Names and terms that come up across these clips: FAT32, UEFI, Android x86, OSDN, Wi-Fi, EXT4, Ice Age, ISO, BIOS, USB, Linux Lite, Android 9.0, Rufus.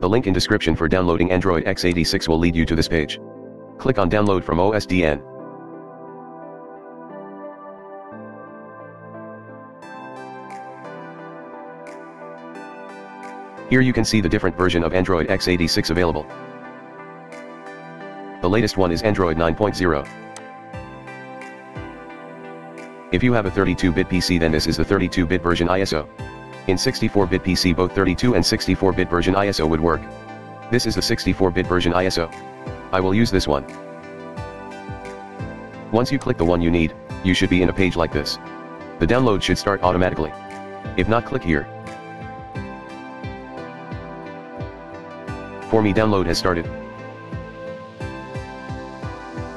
The link in description for downloading Android x86 will lead you to this page. Click on Download from OSDN. Here you can see the different version of Android x86 available. The latest one is Android 9.0. If you have a 32-bit PC, then this is the 32-bit version ISO. In 64-bit PC, both 32 and 64-bit version ISO would work. This is the 64-bit version ISO. I will use this one. Once you click the one you need, you should be in a page like this. The download should start automatically. If not, click here. For me, download has started.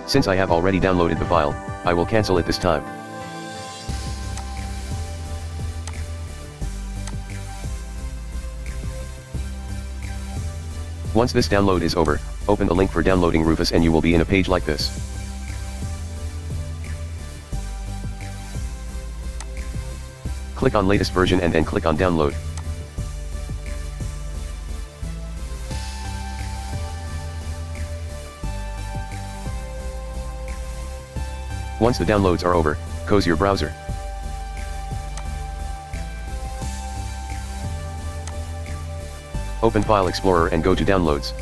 Since I have already downloaded the file, I will cancel it this time. Once this download is over, open the link for downloading Rufus and you will be in a page like this. Click on latest version and then click on download. Once the downloads are over, close your browser. Open File Explorer and go to Downloads.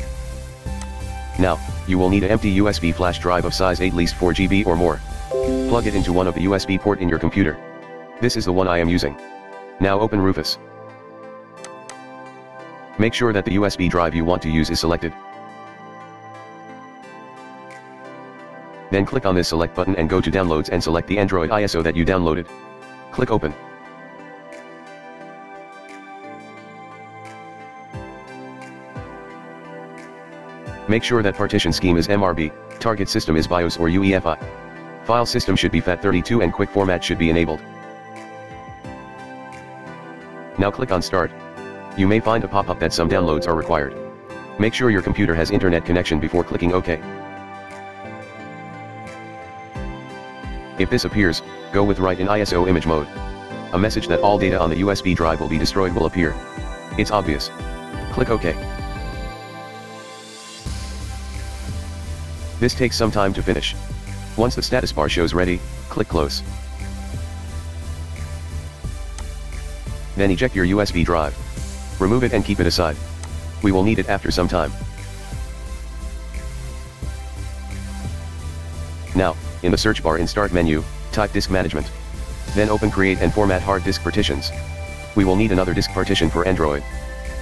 Now, you will need an empty USB flash drive of size 8, least 4 GB or more. Plug it into one of the USB port in your computer. This is the one I am using. Now open Rufus. Make sure that the USB drive you want to use is selected. Then click on this Select button and go to Downloads and select the Android ISO that you downloaded. Click Open. Make sure that partition scheme is MRB, target system is BIOS or UEFI. File system should be FAT32 and quick format should be enabled. Now click on Start. You may find a pop-up that some downloads are required. Make sure your computer has internet connection before clicking OK. If this appears, go with Write in ISO image mode. A message that all data on the USB drive will be destroyed will appear. It's obvious. Click OK. This takes some time to finish. Once the status bar shows ready, click close. Then eject your USB drive. Remove it and keep it aside. We will need it after some time. Now, in the search bar in Start menu, type Disk Management. Then open Create and format hard disk partitions. We will need another disk partition for Android.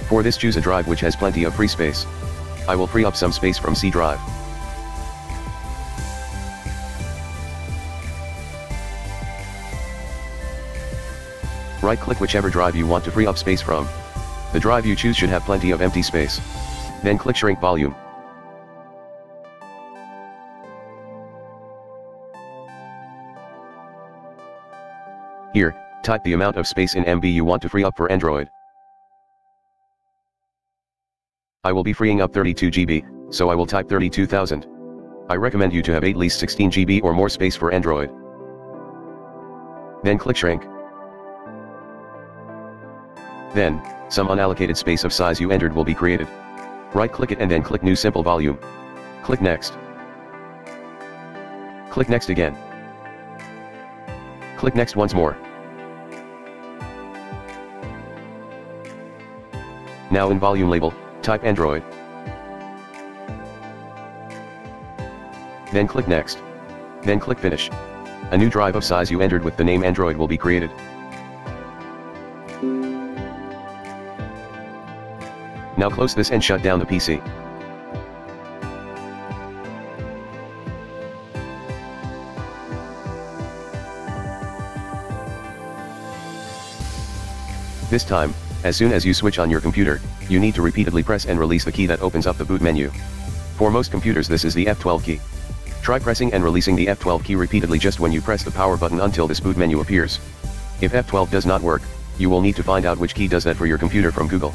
For this, choose a drive which has plenty of free space. I will free up some space from C drive. Right-click whichever drive you want to free up space from. The drive you choose should have plenty of empty space. Then click Shrink Volume. Here, type the amount of space in MB you want to free up for Android. I will be freeing up 32 GB, so I will type 32,000. I recommend you to have at least 16 GB or more space for Android. Then click Shrink. Then, some unallocated space of size you entered will be created. Right-click it and then click New Simple Volume. Click Next. Click Next again. Click Next once more. Now in Volume Label, type Android. Then click Next. Then click Finish. A new drive of size you entered with the name Android will be created. Now close this and shut down the PC. This time, as soon as you switch on your computer, you need to repeatedly press and release the key that opens up the boot menu. For most computers, this is the F12 key. Try pressing and releasing the F12 key repeatedly just when you press the power button until this boot menu appears. If F12 does not work, you will need to find out which key does that for your computer from Google.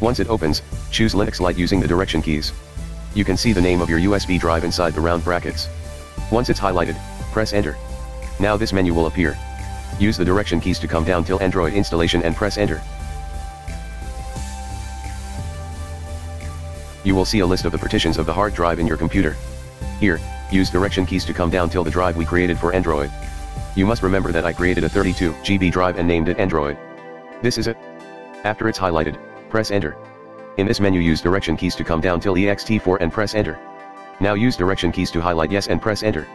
Once it opens, choose Linux Lite using the direction keys. You can see the name of your USB drive inside the round brackets. Once it's highlighted, press Enter. Now this menu will appear. Use the direction keys to come down till Android installation and press Enter. you will see a list of the partitions of the hard drive in your computer. Here, use direction keys to come down till the drive we created for Android. You must remember that I created a 32 GB drive and named it Android. This is it. After it's highlighted, press enter. In this menu use direction keys to come down till EXT4 and press enter. Now use direction keys to highlight yes and press enter.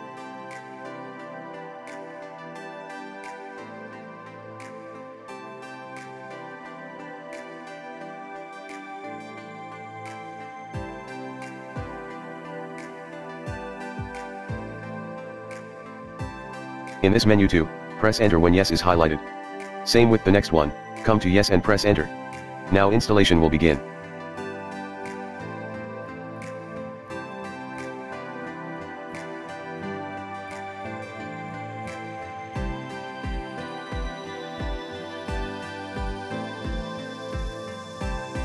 In this menu too, press enter when yes is highlighted. Same with the next one, come to yes and press enter. Now installation will begin.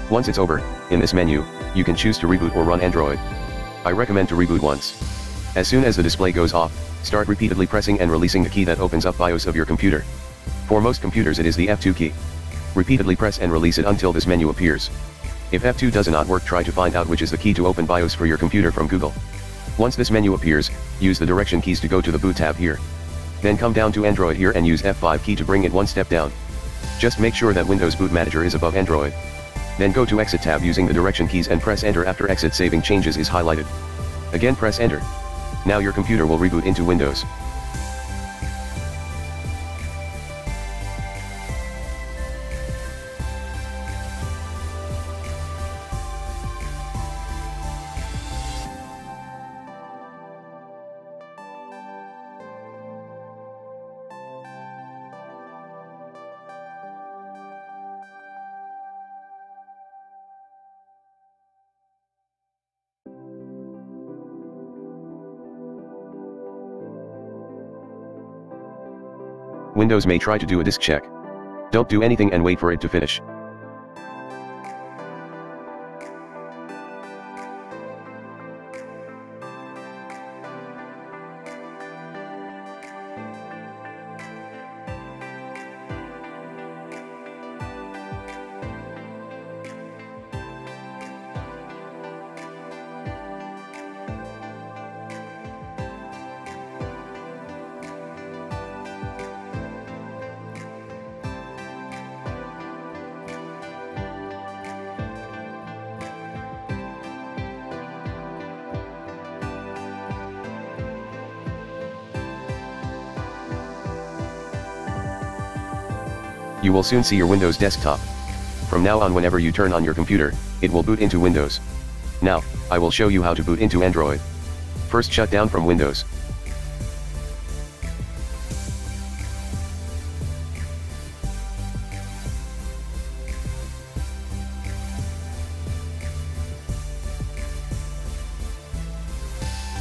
Once it's over, in this menu, you can choose to reboot or run Android. I recommend to reboot once. As soon as the display goes off, start repeatedly pressing and releasing the key that opens up BIOS of your computer. For most computers it is the F2 key. Repeatedly press and release it until this menu appears. If F2 does not work, try to find out which is the key to open BIOS for your computer from Google. Once this menu appears, use the direction keys to go to the boot tab here. Then come down to Android here and use F5 key to bring it one step down. Just make sure that Windows Boot Manager is above Android. Then go to Exit tab using the direction keys and press enter after exit saving changes is highlighted. Again press enter. Now your computer will reboot into Windows. Windows may try to do a disk check. Don't do anything and wait for it to finish. You will soon see your Windows desktop. From now on, whenever you turn on your computer, it will boot into Windows. Now, I will show you how to boot into Android. First, shut down from Windows.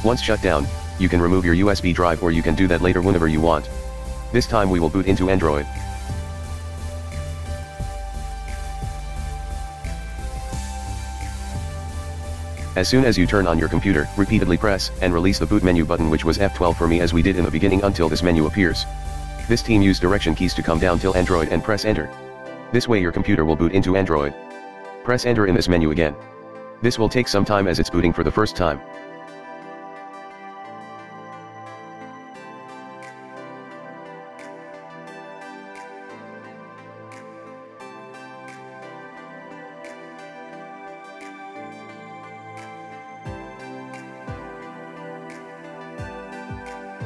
Once shut down, you can remove your USB drive, or you can do that later whenever you want. This time we will boot into Android. As soon as you turn on your computer, repeatedly press and release the boot menu button, which was F12 for me as we did in the beginning, until this menu appears. This time use direction keys to come down till Android and press enter. This way your computer will boot into Android. Press enter in this menu again. This will take some time as it's booting for the first time.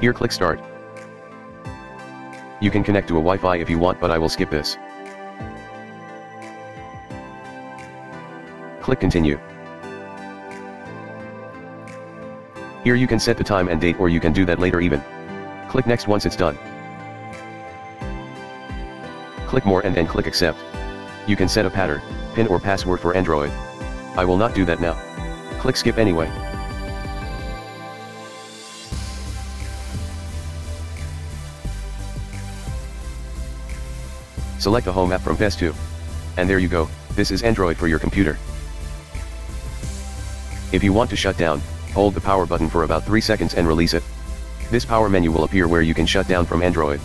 Here click start. You can connect to a Wi-Fi if you want, but I will skip this. Click continue. Here you can set the time and date, or you can do that later even. Click next once it's done. Click more and then click accept. You can set a pattern, PIN or password for Android. I will not do that now. Click skip anyway. Select a home app from Best 2. And there you go, this is Android for your computer. If you want to shut down, hold the power button for about 3 seconds and release it. This power menu will appear where you can shut down from Android.